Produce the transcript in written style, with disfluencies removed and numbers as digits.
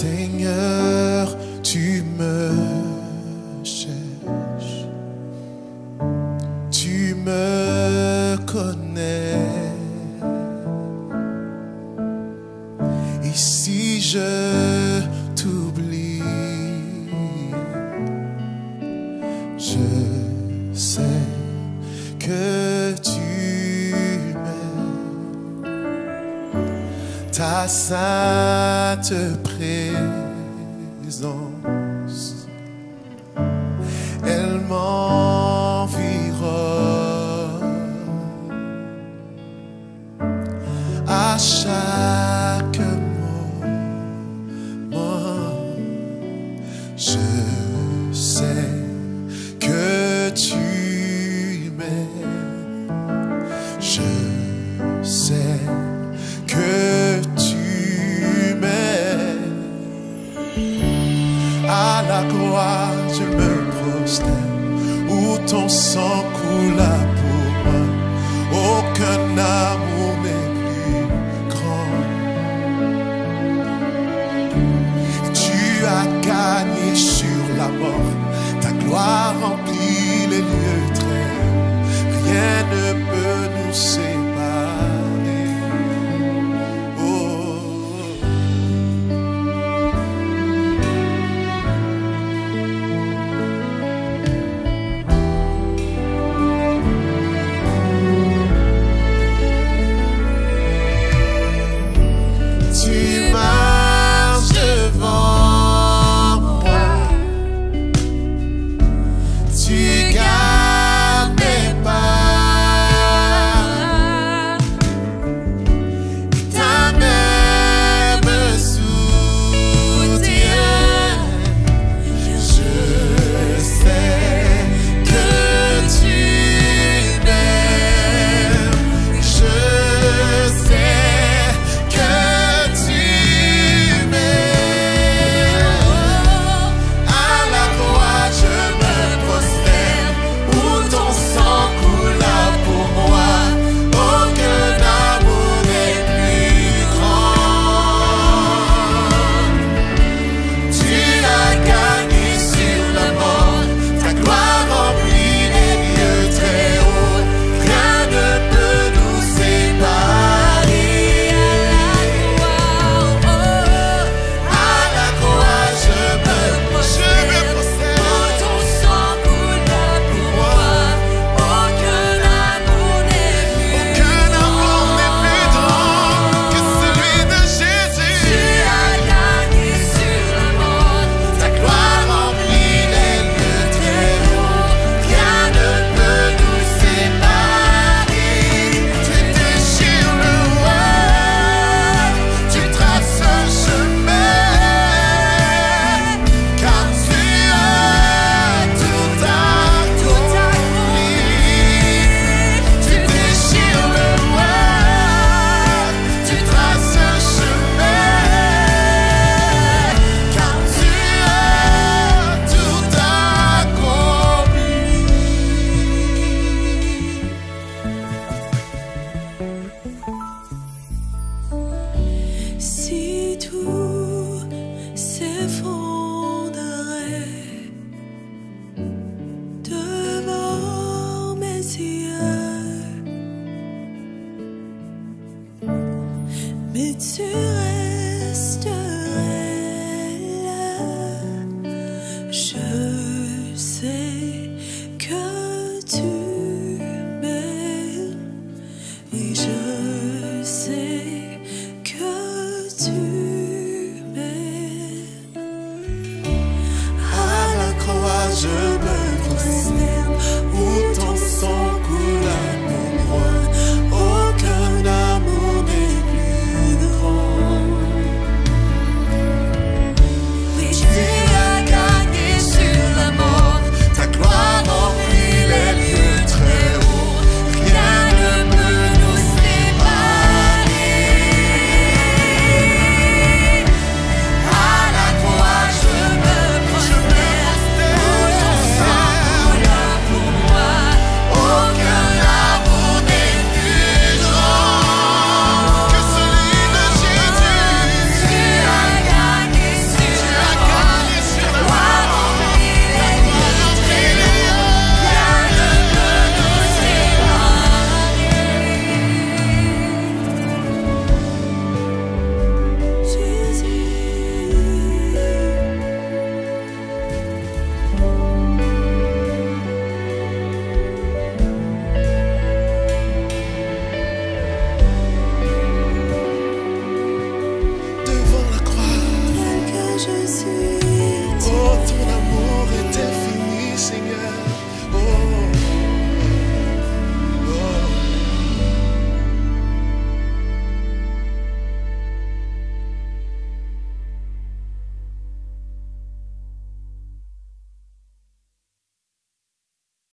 Seigneur, tu me cherches, tu me connais, et si je t'oublie, je sais que tu m'aimes, ta sainte présence, elle m'environne à chaque moment. Je sais que tu m'aimes, je sais que tu m'aimes. À la croix, je me prosterne, où ton sang coula pour moi. Aucun amour n'est plus grand. Tu as gagné sur la mort, ta gloire remplit les lieux très hauts. Rien ne peut nous séparer. Mais tu resterais là, je sais que tu m'aimes, et je sais que tu m'aimes. À la croix, je me prosterne, où ton sang coula pour moi. Aucun amour n'est plus grand. je suis.